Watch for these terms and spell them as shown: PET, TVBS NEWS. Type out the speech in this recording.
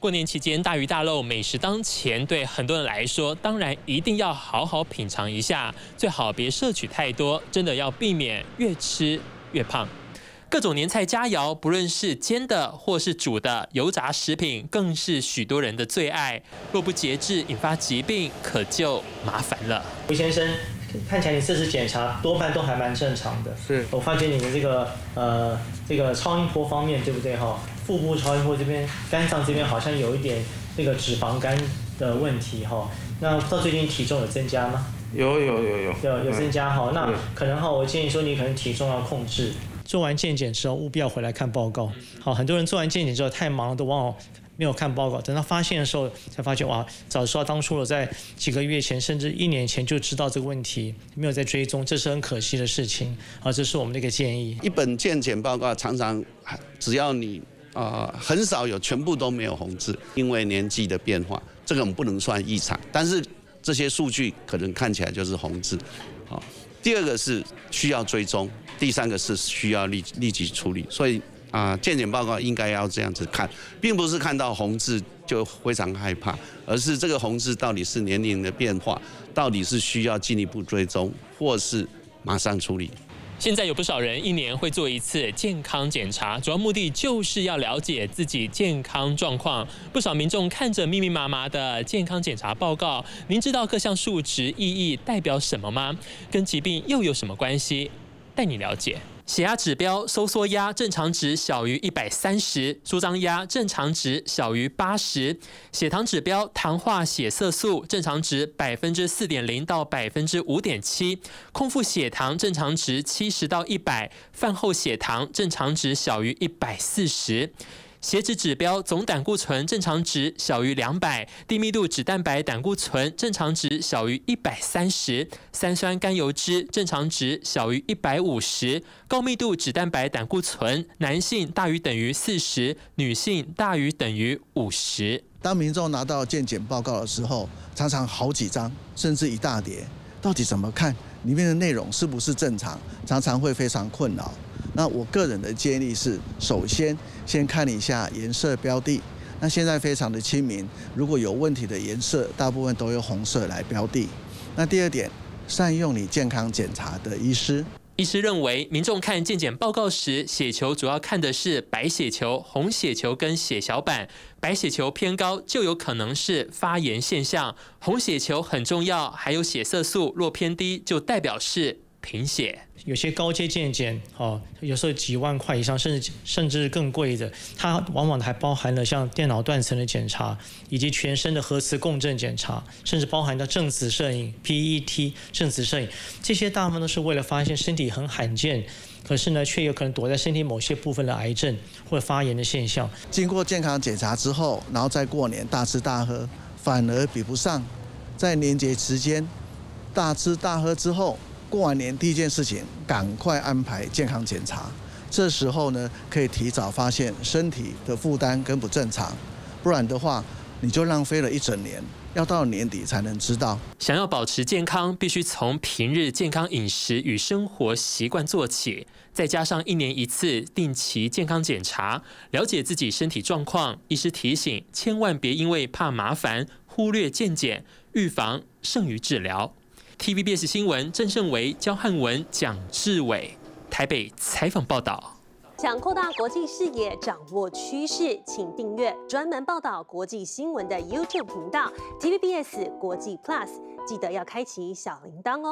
过年期间大鱼大肉，美食当前，对很多人来说，当然一定要好好品尝一下，最好别摄取太多，真的要避免越吃越胖。各种年菜佳肴，不论是煎的或是煮的，油炸食品更是许多人的最爱。若不节制，引发疾病可就麻烦了。吴先生，看起来你这次检查多半都还蛮正常的。是，我发现你的这个超音波方面，对不对哈？ 腹部超音波这边，肝脏这边好像有一点那个脂肪肝的问题哈。那不知道最近体重有增加吗？有增加哈。那可能哈，我建议说你可能体重要控制。做完健检之后，务必要回来看报告。好，很多人做完健检之后太忙了，都忘了没有看报告。等到发现的时候，才发现哇，早知道当初我在几个月前甚至1年前就知道这个问题，没有在追踪，这是很可惜的事情。好，这是我们的一个建议。一本健检报告常常只要你。 很少有全部都没有红字，因为年纪的变化，这个我们不能算异常，但是这些数据可能看起来就是红字。好，第二个是需要追踪，第三个是需要立即处理，所以健检报告应该要这样子看，并不是看到红字就非常害怕，而是这个红字到底是年龄的变化，到底是需要进一步追踪，或是马上处理。 现在有不少人1年会做一次健康检查，主要目的就是要了解自己健康状况。不少民众看着密密麻麻的健康检查报告，您知道各项数值意义代表什么吗？跟疾病又有什么关系？带你了解。 血压指标收缩压正常值小于130，舒张压正常值小于80，血糖指标糖化血色素正常值4.0% 到5.7%，空腹血糖正常值70到100，饭后血糖正常值小于140。 血脂指标总胆固醇正常值小于200，低密度脂蛋白胆固醇正常值小于130，三酸甘油脂正常值小于150，高密度脂蛋白胆固醇男性大于等于40，女性大于等于50。当民众拿到健检报告的时候，常常好几张，甚至一大叠，到底怎么看里面的内容是不是正常，常常会非常困扰。 那我个人的建议是，首先先看一下颜色标的。那现在非常的亲民，如果有问题的颜色，大部分都用红色来标的。那第二点，善用你健康检查的医师。 医师认为，民众看健检报告时，血球主要看的是白血球、红血球跟血小板。白血球偏高就有可能是发炎现象，红血球很重要，还有血色素若偏低就代表是。 贫血，有些高阶健检，哦，有时候几万块以上，甚至更贵的，它往往还包含了像电脑断层的检查，以及全身的核磁共振检查，甚至包含到正子摄影 （PET） 正子摄影，这些大部分都是为了发现身体很罕见，可是呢却有可能躲在身体某些部分的癌症或发炎的现象。经过健康检查之后，然后再过年大吃大喝，反而比不上在年节时间大吃大喝之后。 过完年第一件事情，赶快安排健康检查。这时候呢，可以提早发现身体的负担跟不正常，不然的话，你就浪费了一整年。要到年底才能知道。想要保持健康，必须从平日健康饮食与生活习惯做起，再加上1年1次定期健康检查，了解自己身体状况。医师提醒，千万别因为怕麻烦忽略健检，预防胜于治疗。 TVBS 新闻郑胜维、焦汉文、蒋志伟，台北采访报道。想扩大国际视野，掌握趋势，请订阅专门报道国际新闻的 YouTube 频道 TVBS 国际 Plus， 记得要开启小铃铛哦。